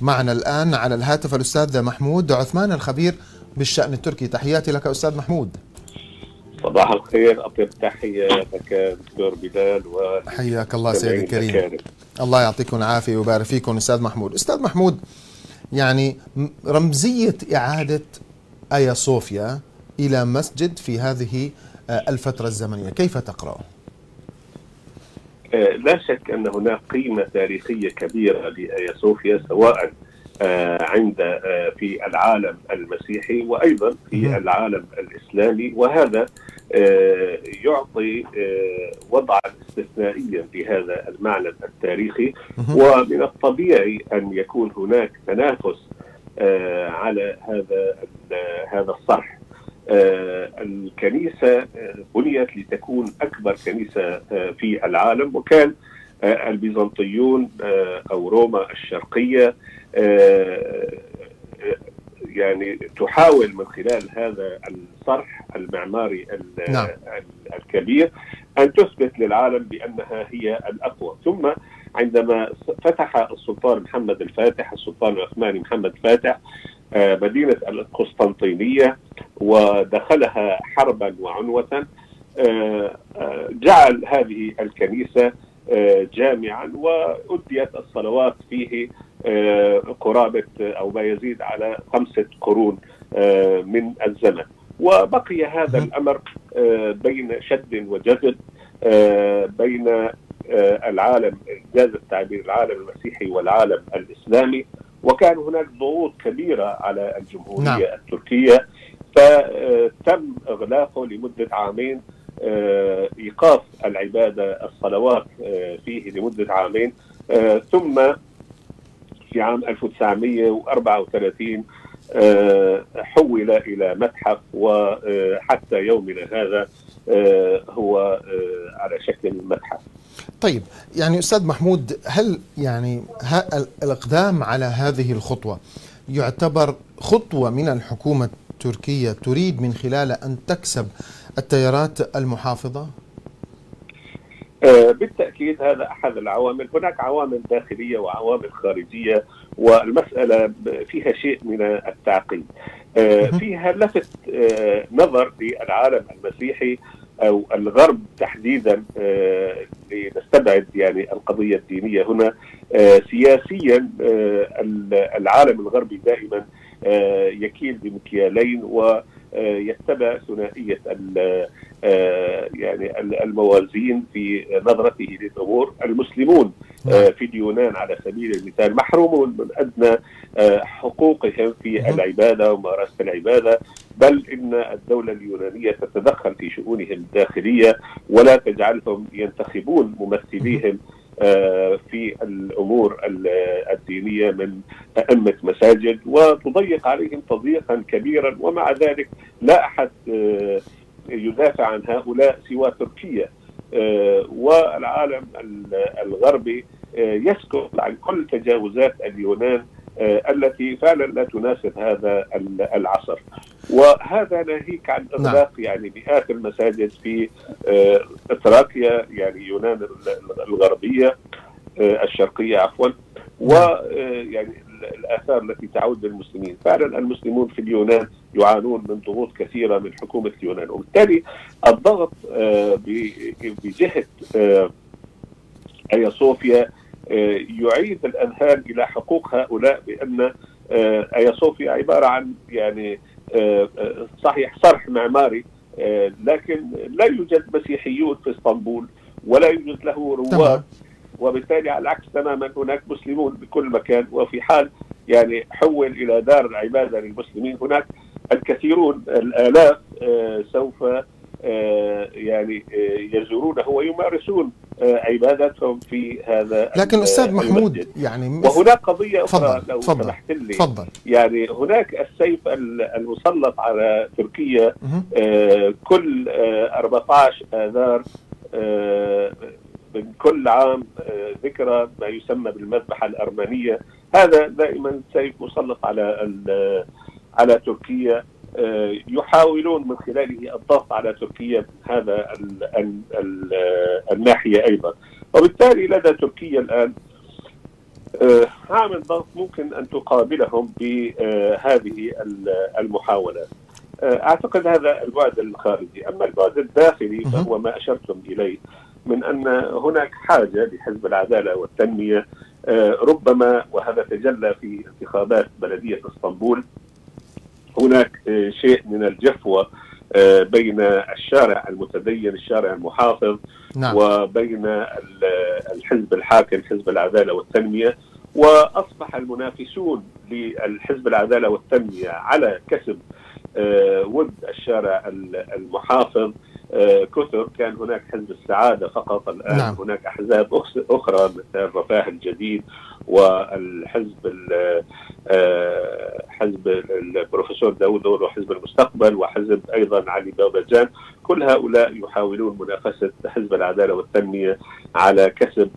معنا الآن على الهاتف الأستاذ محمود عثمان الخبير بالشأن التركي. تحياتي لك أستاذ محمود. صباح الخير، أطيب تحية لك دكتور بلال حياك الله سيدي الكريم. الله يعطيكم العافية ويبارك فيكم أستاذ محمود. أستاذ محمود، يعني رمزية إعادة آيا صوفيا إلى مسجد في هذه الفترة الزمنية كيف تقرأه؟ لا شك أن هناك قيمة تاريخية كبيرة لآيا صوفيا، سواء عند في العالم المسيحي وأيضا في العالم الإسلامي، وهذا يعطي وضعا استثنائيا لهذا المعنى التاريخي. ومن الطبيعي أن يكون هناك تنافس على هذا الصرح. الكنيسة بنيت لتكون أكبر كنيسة في العالم، وكان البيزنطيون أو روما الشرقية يعني تحاول من خلال هذا الصرح المعماري الكبير أن تثبت للعالم بأنها هي الأقوى. ثم عندما فتح السلطان محمد الفاتح، السلطان العثماني محمد الفاتح، مدينة القسطنطينية ودخلها حربا وعنوة، جعل هذه الكنيسة جامعا وأديت الصلوات فيه قرابة أو ما يزيد على 5 قرون من الزمن، وبقي هذا الأمر بين شد وجذب بين العالم، جاز التعبير، العالم المسيحي والعالم الإسلامي، وكان هناك ضغوط كبيرة على الجمهورية التركية، فتم إغلاقه لمدة 2 عام، إيقاف العبادة الصلوات فيه لمدة 2 عام. ثم في عام 1934 حول إلى متحف، وحتى يومنا هذا هو على شكل متحف. طيب، يعني أستاذ محمود، هل يعني الإقدام على هذه الخطوة يعتبر خطوة من الحكومة التركية تريد من خلالها أن تكسب التيارات المحافظة؟ بالتأكيد هذا أحد العوامل. هناك عوامل داخلية وعوامل خارجية، والمسألة فيها شيء من التعقيد. فيها لفت نظر للعالم المسيحي أو الغرب تحديدا، لنستبعد يعني القضية الدينية هنا. سياسيا العالم الغربي دائما يكيل بمكيالين ويتبع ثنائية يعني الموازين في نظرته للأمور. المسلمون في اليونان على سبيل المثال محرومون من أدنى حقوقهم في العبادة وممارسة العبادة، بل إن الدولة اليونانية تتدخل في شؤونهم الداخلية ولا تجعلهم ينتخبون ممثليهم في الأمور الدينية من أئمة مساجد، وتضيق عليهم تضييقا كبيرا. ومع ذلك لا أحد يدافع عن هؤلاء سوى تركيا، والعالم الغربي يسكت عن كل تجاوزات اليونان التي فعلا لا تناسب هذا العصر. وهذا ناهيك عن إغلاق يعني مئات المساجد في تراكيا، يعني يونان الغربية الشرقية عفوا، ويعني الآثار التي تعود للمسلمين. فعلا المسلمون في اليونان يعانون من ضغوط كثيرة من حكومة اليونان، وبالتالي الضغط بجهة آيا صوفيا يعيد الأذهان إلى حقوق هؤلاء، بأن آيا صوفيا عبارة عن يعني صحيح صرح معماري، لكن لا يوجد مسيحيون في اسطنبول ولا يوجد له رواد، وبالتالي على العكس تماما هناك مسلمون بكل مكان. وفي حال يعني حول إلى دار العبادة للمسلمين، هناك الكثيرون الآلاف سوف يعني يزورونه ويمارسون عبادتهم في هذا. لكن أستاذ محمود، يعني وهناك قضية أخرى لو سمحت لي، يعني هناك السيف المسلط على تركيا. كل 14 آذار من كل عام ذكرى ما يسمى بالمذبحة الأرمنية. هذا دائما سيف مسلط على تركيا، يحاولون من خلاله الضغط على تركيا من هذا الناحية أيضا. وبالتالي لدى تركيا الآن هعمل ضغط ممكن أن تقابلهم بهذه المحاولات. أعتقد هذا البعد الخارجي. أما البعد الداخلي فهو ما أشرتم إليه من أن هناك حاجة لحزب العدالة والتنمية، ربما وهذا تجلى في انتخابات بلدية اسطنبول، هناك شيء من الجفوة بين الشارع المتدين، الشارع المحافظ، نعم، وبين الحزب الحاكم حزب العدالة والتنمية، وأصبح المنافسون للحزب العدالة والتنمية على كسب ود الشارع المحافظ كثر. كان هناك حزب السعادة فقط، الآن نعم، هناك أحزاب أخرى مثل الرفاه الجديد والحزب حزب البروفيسور داوود وحزب المستقبل وحزب أيضا علي باباجان. كل هؤلاء يحاولون منافسة حزب العدالة والتنمية على كسب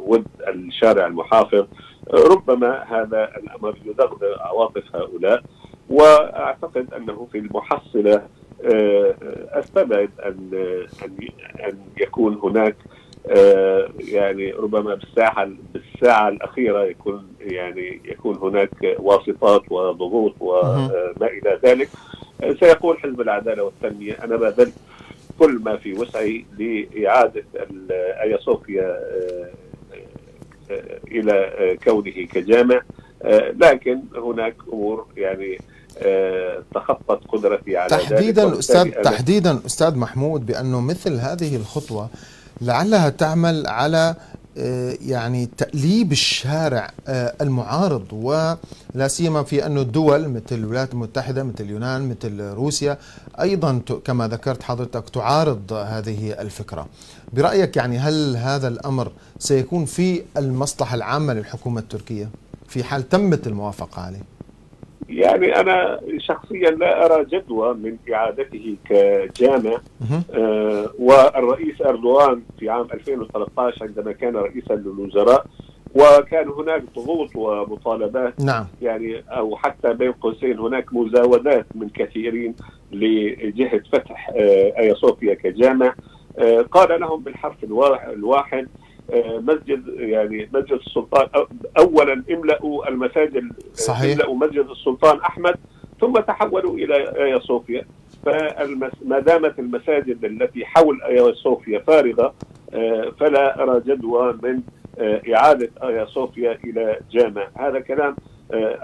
ود الشارع المحافظ. ربما هذا الأمر يدغدغ عواطف هؤلاء، وأعتقد أنه في المحصلة أستبعد أن يكون هناك يعني ربما بالساعة الأخيرة يكون هناك واسطات وضغوط وما إلى ذلك. سيقول حزب العدالة والتنمية أنا بذلت كل ما في وسعي لإعادة آيا صوفيا إلى كونه كجامع، لكن هناك أمور تخطت قدرتي على تحديدا. أستاذ محمود، بأنه مثل هذه الخطوة لعلها تعمل على تأليب الشارع المعارض، ولا سيما في أن الدول مثل الولايات المتحدة، مثل اليونان، مثل روسيا أيضا كما ذكرت حضرتك تعارض هذه الفكرة. برأيك هل هذا الأمر سيكون في المصلحة العامة للحكومة التركية في حال تمت الموافقة عليه؟ أنا شخصيا لا أرى جدوى من إعادته كجامع. والرئيس أردوغان في عام 2013 عندما كان رئيسا للوزراء وكان هناك ضغوط ومطالبات، نعم، أو حتى بين قوسين هناك مزاودات من كثيرين لجهة فتح آيا صوفيا كجامع، قال لهم بالحرف الواحد مسجد مسجد السلطان اولا املأوا المساجد، صحيح، املأوا مسجد السلطان احمد، ثم تحولوا الى آيا صوفيا. فما دامت المساجد التي حول آيا صوفيا فارغه فلا ارى جدوى من اعاده آيا صوفيا الى جامع. هذا كلام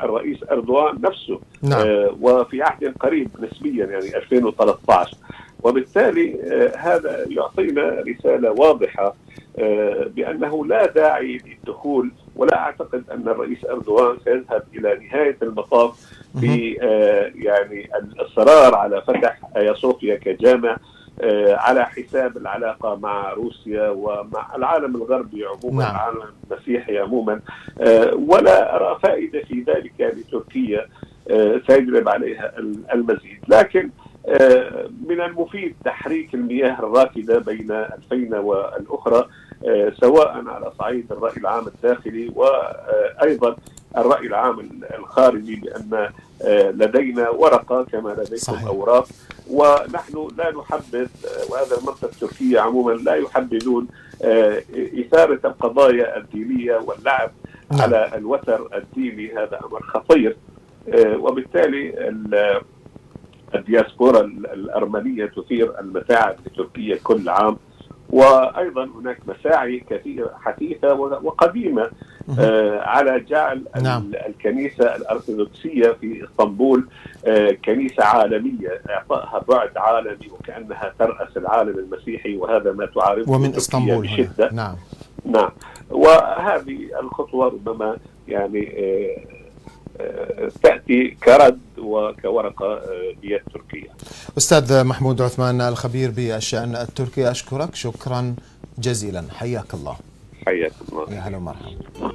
الرئيس أردوغان نفسه، نعم، وفي عهد قريب نسبيا 2013. وبالتالي هذا يعطينا رسالة واضحة بأنه لا داعي للدخول، ولا أعتقد أن الرئيس أردوغان سيذهب إلى نهاية المطاف في الإصرار على فتح آيا صوفيا كجامع على حساب العلاقة مع روسيا ومع العالم الغربي عموما، نعم، العالم المسيحي عموما. ولا أرى فائدة في ذلك لتركيا سيجلب عليها المزيد. لكن من المفيد تحريك المياه الراكدة بين الفينة والأخرى، سواء على صعيد الرأي العام الداخلي وأيضا الرأي العام الخارجي، بأن لدينا ورقة كما لديكم أوراق، ونحن لا نحبذ، وهذا المنطقة التركية عموما لا يحبذون إثارة القضايا الدينية واللعب على الوتر الديني. هذا أمر خطير، وبالتالي الدياسبورا الأرمنية تثير المتاعب لتركيا كل عام. وأيضا هناك مساعي كثيرة حثيثة وقديمة على جعل الكنيسة الأرثوذكسية في اسطنبول كنيسة عالمية، إعطائها بعد عالمي وكأنها ترأس العالم المسيحي، وهذا ما تعارضه ومن اسطنبول بشدة. نعم، نعم، وهذه الخطوة ربما تأتي كرد وكورقة بيد تركيا. أستاذ محمود عثمان الخبير بالشأن التركي، أشكرك شكرا جزيلا، حياك الله. حياك الله، يا هلا ومرحبا.